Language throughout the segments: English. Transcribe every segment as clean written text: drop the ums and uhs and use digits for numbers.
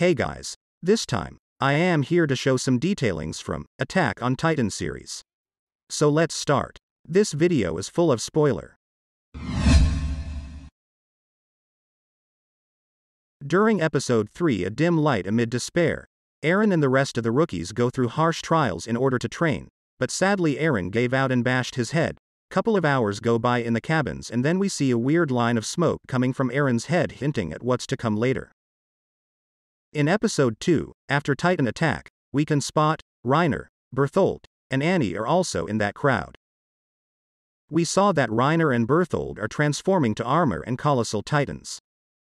Hey guys, this time, I am here to show some detailings from Attack on Titan series. So let's start. This video is full of spoiler. During episode 3 A Dim Light Amid Despair, Eren and the rest of the rookies go through harsh trials in order to train, but sadly Eren gave out and bashed his head. Couple of hours go by in the cabins and then we see a weird line of smoke coming from Eren's head hinting at what's to come later. In episode 2, after Titan attack, we can spot Reiner, Bertholdt, and Annie are also in that crowd. We saw that Reiner and Bertholdt are transforming to armor and colossal titans.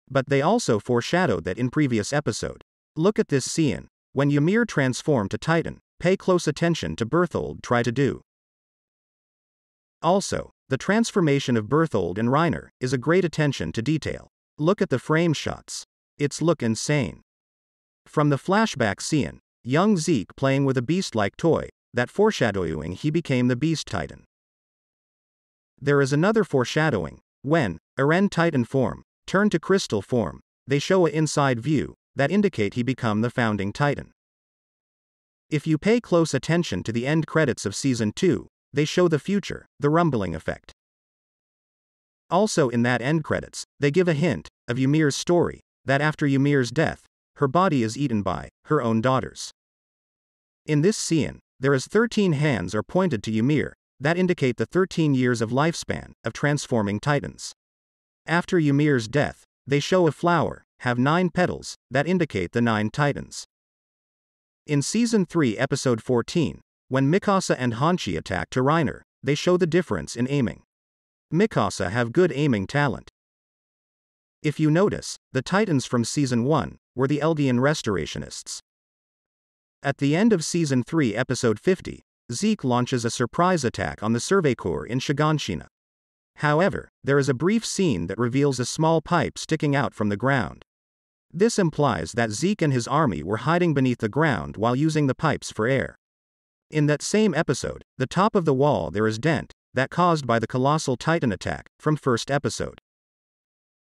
But they also foreshadowed that in previous episode. Look at this scene. When Ymir transformed to Titan, pay close attention to Bertholdt try to do. Also, the transformation of Bertholdt and Reiner is a great attention to detail. Look at the frame shots. It's look insane. From the flashback scene, young Zeke playing with a beast-like toy, that foreshadowing he became the Beast Titan. There is another foreshadowing, when Eren Titan form, turned to crystal form, they show an inside view, that indicate he become the founding Titan. If you pay close attention to the end credits of season 2, they show the future, the rumbling effect. Also in that end credits, they give a hint, of Ymir's story, that after Ymir's death, her body is eaten by her own daughters. In this scene, there is 13 hands are pointed to Ymir, that indicate the 13 years of lifespan of transforming titans. After Ymir's death, they show a flower, have 9 petals, that indicate the 9 titans. In season 3 episode 14, when Mikasa and Hanji attack to Reiner, they show the difference in aiming. Mikasa have good aiming talent. If you notice, the titans from season 1, were the Eldian restorationists. At the end of season 3 episode 50, Zeke launches a surprise attack on the Survey Corps in Shiganshina. However, there is a brief scene that reveals a small pipe sticking out from the ground. This implies that Zeke and his army were hiding beneath the ground while using the pipes for air. In that same episode, the top of the wall there is dent, that caused by the colossal titan attack, from first episode.